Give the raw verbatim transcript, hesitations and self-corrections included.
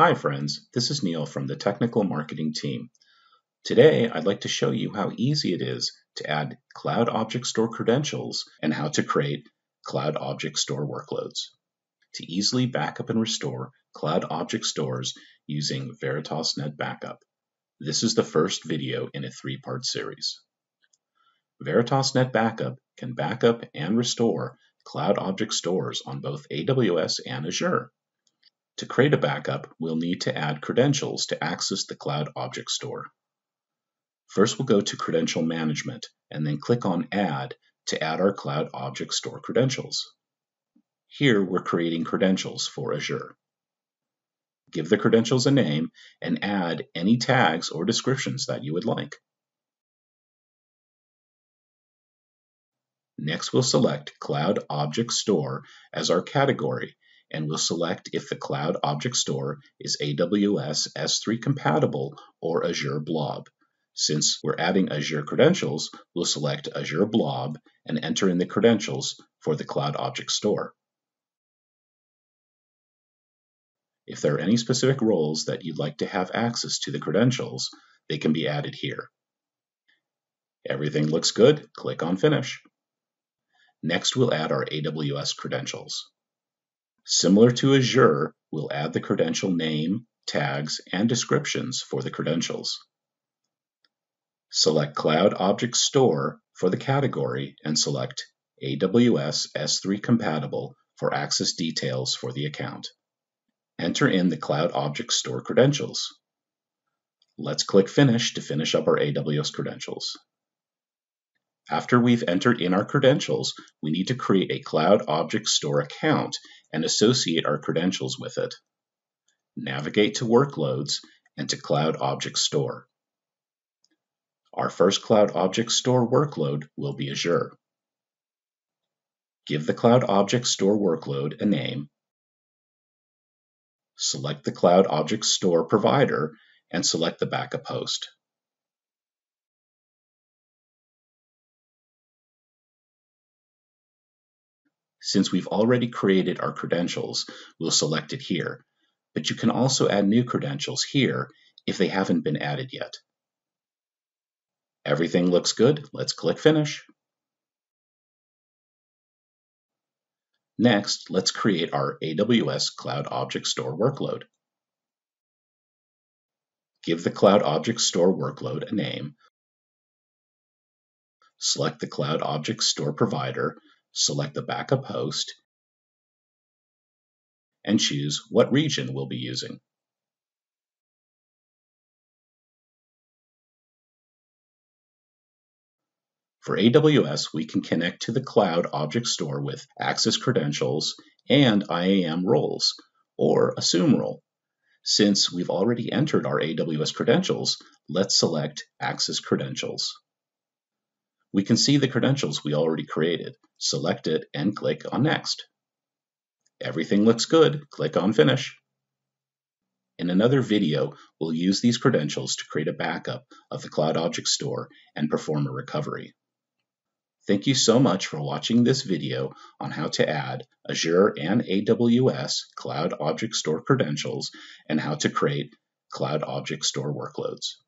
Hi friends, this is Neil from the Technical Marketing Team. Today I'd like to show you how easy it is to add Cloud Object Store credentials and how to create Cloud Object Store workloads. To easily backup and restore Cloud Object Stores using Veritas NetBackup, this is the first video in a three-part series. Veritas NetBackup can backup and restore Cloud Object Stores on both A W S and Azure. To create a backup, we'll need to add credentials to access the Cloud Object Store. First, we'll go to Credential Management and then click on Add to add our Cloud Object Store credentials. Here, we're creating credentials for Azure. Give the credentials a name and add any tags or descriptions that you would like. Next, we'll select Cloud Object Store as our category, and we'll select if the Cloud Object Store is A W S S three compatible or Azure Blob. Since we're adding Azure credentials, we'll select Azure Blob and enter in the credentials for the Cloud Object Store. If there are any specific roles that you'd like to have access to the credentials, they can be added here. Everything looks good. Click on Finish. Next, we'll add our A W S credentials. Similar to Azure, we'll add the credential name, tags, and descriptions for the credentials. Select Cloud Object Store for the category and select A W S S three compatible for access details for the account. Enter in the Cloud Object Store credentials. Let's click Finish to finish up our A W S credentials. After we've entered in our credentials, we need to create a Cloud Object Store account and associate our credentials with it. Navigate to Workloads and to Cloud Object Store. Our first Cloud Object Store workload will be Azure. Give the Cloud Object Store workload a name. Select the Cloud Object Store provider and select the backup host. Since we've already created our credentials, we'll select it here, but you can also add new credentials here if they haven't been added yet. Everything looks good. Let's click Finish. Next, let's create our A W S Cloud Object Store workload. Give the Cloud Object Store workload a name. Select the Cloud Object Store provider. Select the backup host and choose what region we'll be using. For A W S, we can connect to the Cloud Object Store with Access Credentials and I A M Roles, or Assume Role. Since we've already entered our A W S credentials, let's select Access Credentials. We can see the credentials we already created. Select it and click on Next. Everything looks good. Click on Finish. In another video, we'll use these credentials to create a backup of the Cloud Object Store and perform a recovery. Thank you so much for watching this video on how to add Azure and A W S Cloud Object Store credentials and how to create Cloud Object Store workloads.